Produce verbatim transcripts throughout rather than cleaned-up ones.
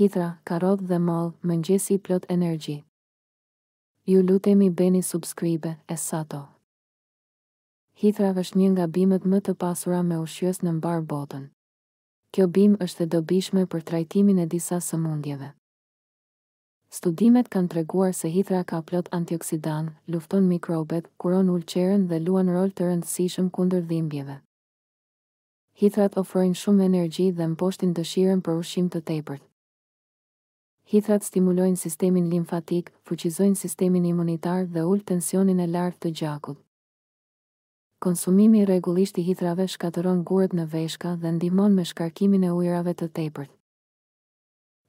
Hidra, Karot dhe Moll, mëngjesi plot energji. Ju lutemi bëni subscribe, e sato. Hidra është një nga bimet më të pasura me ushqyes në mbar botën. Kjo bim është e dobishme për trajtimin e disa sëmundjeve. Studimet kanë treguar se hidra ka plot antioksidan, lufton mikrobet, kuron ulqerën dhe luan rol të rëndësishëm kundër dhimbjeve. Hithrat ofrojnë shumë energji dhe mposhtin dëshirën për ushqim të tepërt. Hithrat stimulojnë sistemin limfatik, fuqizojnë sistemin imunitar dhe ul tensionin e lartë të gjakut. Konsumimi rregullisht i hithrave shkatëron gurët në veshka dhe ndihmon me shkarkimin e ujërave të tepërt.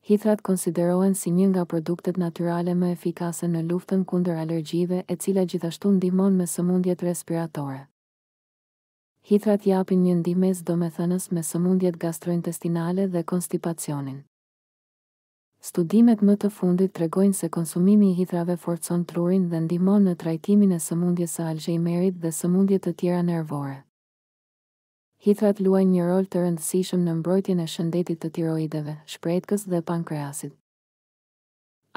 Hithrat konsiderohen si një nga produktet natyrale më efikase në luftën kundër alergjive, e cila gjithashtu ndihmon me sëmundjet respiratore. Hithrat japin një ndihmë domethënës me sëmundjet gastrointestinale dhe konstipacionin. Studimet më të fundit tregojnë se konsumimi i hithrave forcon trurin dhe ndihmon në trajtimin e sëmundjes së Alzheimerit dhe sëmundje të tjera nervore. Hithrat luajnë një rol të rëndësishëm në mbrojtjen e shëndetit të tiroideve, shprehtkës dhe pankreasit.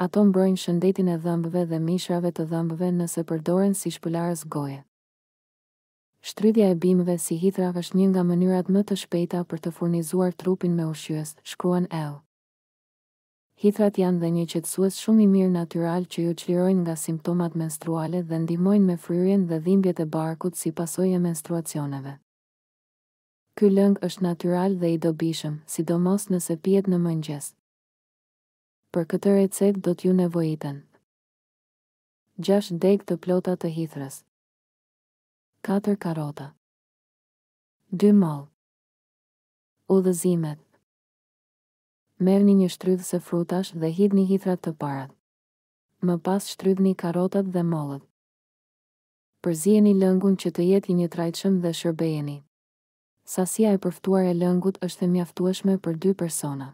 Ato mbrojnë shëndetin e dhëmbëve dhe mishrave të dhëmbëve nëse përdoren si shpëlarës goje. Shtrydhja e bimëve si hidra është një nga mënyrat më të shpejta për të furnizuar trupin me ushqyes, shkruan E U. Hidrat janë dhe një qetësues shumë i mirë natyral që ju çlirojnë nga simptomat menstruale dhe ndihmojnë me fryrjen dhe dhimbjet e barkut si pasojë e menstruacioneve. Ky lëng është natyral dhe i dobishëm, sidomos nëse pihet në mëngjes. Për këtë recetë do t'ju nevojiten gjashtë degë të plota të hidhrës, katër karota, dy moll. Udhëzimet: merrni një shtrydhëse frutash dhe hidhni hithrat të parat. Më pas shtrydhni karotat dhe mollët. Përzijeni lëngun që të jetë i njëtrajtshëm dhe shërbejeni. Sasia e përftuar e lëngut është e mjaftueshme për dy persona.